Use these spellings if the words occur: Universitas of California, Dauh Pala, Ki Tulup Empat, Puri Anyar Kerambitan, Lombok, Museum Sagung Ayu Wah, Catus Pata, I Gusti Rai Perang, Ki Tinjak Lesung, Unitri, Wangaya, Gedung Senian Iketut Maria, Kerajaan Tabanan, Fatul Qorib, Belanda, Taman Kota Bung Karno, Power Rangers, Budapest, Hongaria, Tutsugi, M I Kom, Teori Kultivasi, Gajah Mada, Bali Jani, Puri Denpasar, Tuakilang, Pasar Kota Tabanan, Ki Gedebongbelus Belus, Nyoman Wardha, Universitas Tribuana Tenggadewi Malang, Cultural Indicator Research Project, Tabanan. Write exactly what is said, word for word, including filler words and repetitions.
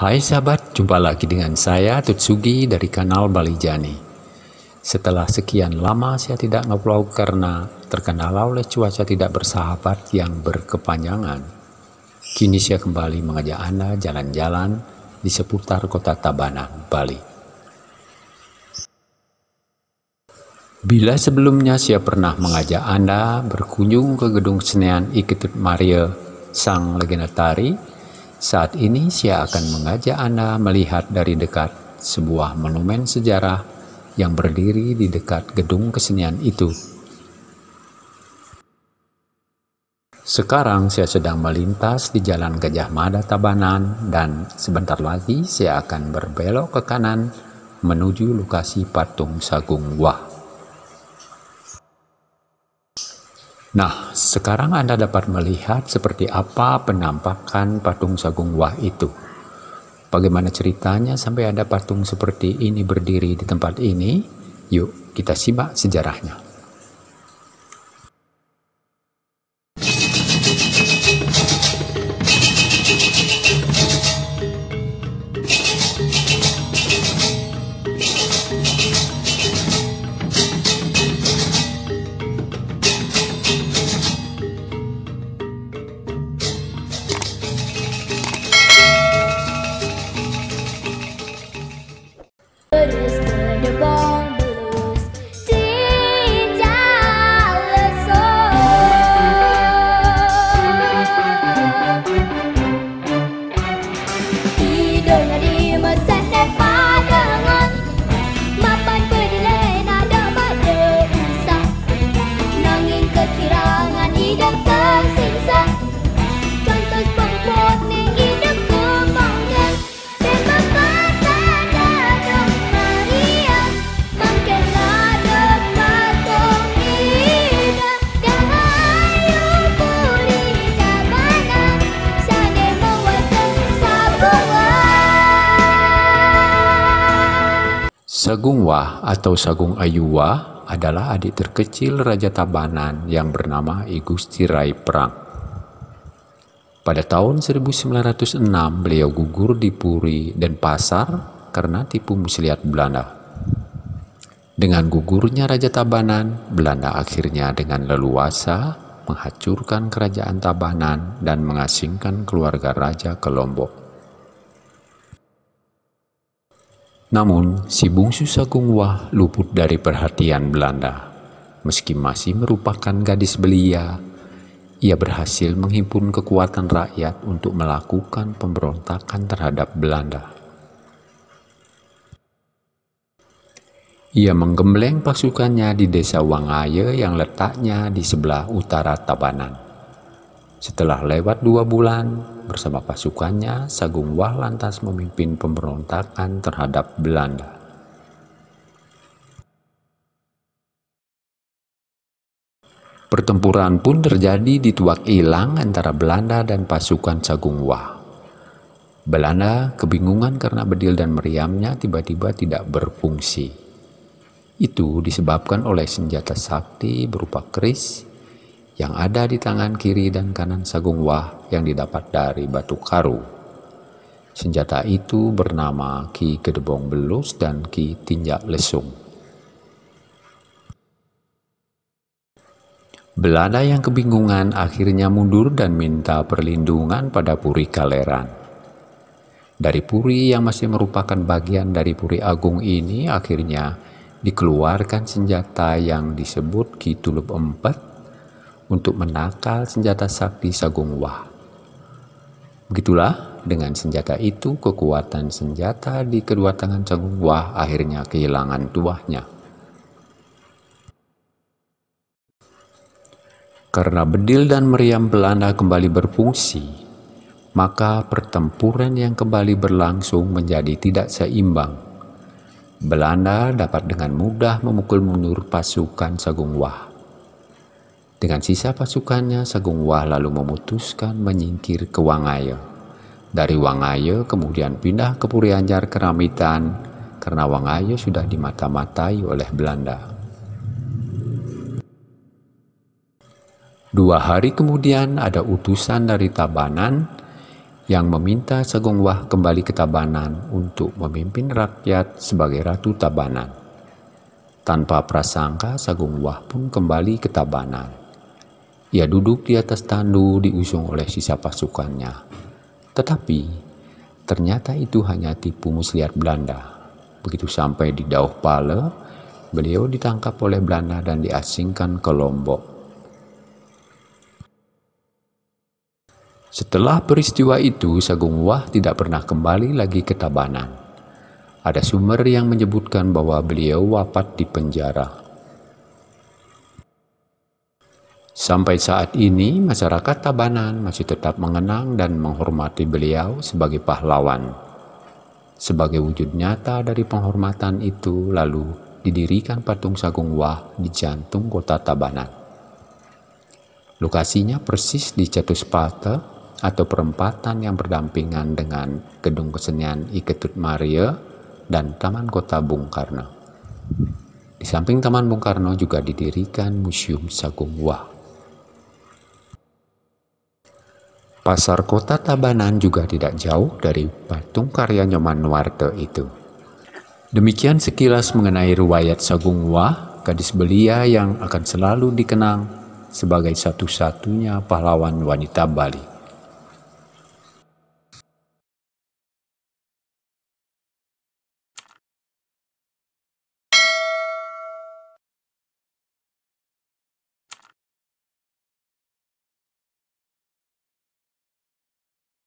Hai sahabat, jumpa lagi dengan saya Tutsugi dari kanal Bali Jani. Setelah sekian lama saya tidak ngevlog karena terkendala oleh cuaca tidak bersahabat yang berkepanjangan. Kini saya kembali mengajak Anda jalan-jalan di seputar kota Tabanan, Bali. Bila sebelumnya saya pernah mengajak Anda berkunjung ke Gedung Senian Iketut Maria Sang Legenda Tari, saat ini saya akan mengajak Anda melihat dari dekat sebuah monumen sejarah yang berdiri di dekat gedung kesenian itu. Sekarang saya sedang melintas di Jalan Gajah Mada Tabanan dan sebentar lagi saya akan berbelok ke kanan menuju lokasi patung Sagung Wah. Nah, sekarang Anda dapat melihat seperti apa penampakan patung Sagung Wah itu. Bagaimana ceritanya sampai ada patung seperti ini berdiri di tempat ini? Yuk, kita simak sejarahnya. Sagung Wah atau Sagung Ayu Wah adalah adik terkecil Raja Tabanan yang bernama I Gusti Rai Perang. Pada tahun seribu sembilan ratus enam beliau gugur di Puri Denpasar karena tipu muslihat Belanda. Dengan gugurnya Raja Tabanan, Belanda akhirnya dengan leluasa menghancurkan Kerajaan Tabanan dan mengasingkan keluarga raja ke Lombok. Namun, si bungsu Sagung Wah luput dari perhatian Belanda. Meski masih merupakan gadis belia, ia berhasil menghimpun kekuatan rakyat untuk melakukan pemberontakan terhadap Belanda. Ia menggembleng pasukannya di desa Wangaya yang letaknya di sebelah utara Tabanan. Setelah lewat dua bulan, bersama pasukannya, Sagung Wah lantas memimpin pemberontakan terhadap Belanda. Pertempuran pun terjadi di Tuakilang antara Belanda dan pasukan Sagung Wah. Belanda kebingungan karena bedil dan meriamnya tiba-tiba tidak berfungsi. Itu disebabkan oleh senjata sakti berupa keris yang ada di tangan kiri dan kanan Sagung Wah yang didapat dari Batukaru. Senjata itu bernama Ki Gedebongbelus Belus dan Ki Tinjak Lesung. Belanda yang kebingungan akhirnya mundur dan minta perlindungan pada Puri Kaleran. Dari Puri yang masih merupakan bagian dari Puri Agung ini akhirnya dikeluarkan senjata yang disebut Ki Tulup Empat untuk menakal senjata sakti Sagung Wah. Begitulah, dengan senjata itu kekuatan senjata di kedua tangan Sagung Wah akhirnya kehilangan tuahnya. Karena bedil dan meriam Belanda kembali berfungsi, maka pertempuran yang kembali berlangsung menjadi tidak seimbang. Belanda dapat dengan mudah memukul mundur pasukan Sagung Wah. Dengan sisa pasukannya, Sagung Wah lalu memutuskan menyingkir ke Wangaya. Dari Wangaya kemudian pindah ke Puri Anyar Kerambitan karena Wangaya sudah dimata-matai oleh Belanda. Dua hari kemudian ada utusan dari Tabanan yang meminta Sagung Wah kembali ke Tabanan untuk memimpin rakyat sebagai Ratu Tabanan. Tanpa prasangka, Sagung Wah pun kembali ke Tabanan. Ia duduk di atas tandu diusung oleh sisa pasukannya. Tetapi, ternyata itu hanya tipu muslihat Belanda. Begitu sampai di Dauh Pala, beliau ditangkap oleh Belanda dan diasingkan ke Lombok. Setelah peristiwa itu, Sagung Wah tidak pernah kembali lagi ke Tabanan. Ada sumber yang menyebutkan bahwa beliau wafat di penjara. Sampai saat ini, masyarakat Tabanan masih tetap mengenang dan menghormati beliau sebagai pahlawan. Sebagai wujud nyata dari penghormatan itu, lalu didirikan patung Sagung Wah di jantung kota Tabanan. Lokasinya persis di Catus Pata, atau perempatan yang berdampingan dengan Gedung Kesenian Iketut Maria dan Taman Kota Bung Karno. Di samping Taman Bung Karno juga didirikan Museum Sagung Wah. Pasar Kota Tabanan juga tidak jauh dari patung karya Nyoman Wardha itu. Demikian sekilas mengenai riwayat Sagung Wah, gadis belia yang akan selalu dikenang sebagai satu-satunya pahlawan wanita Bali.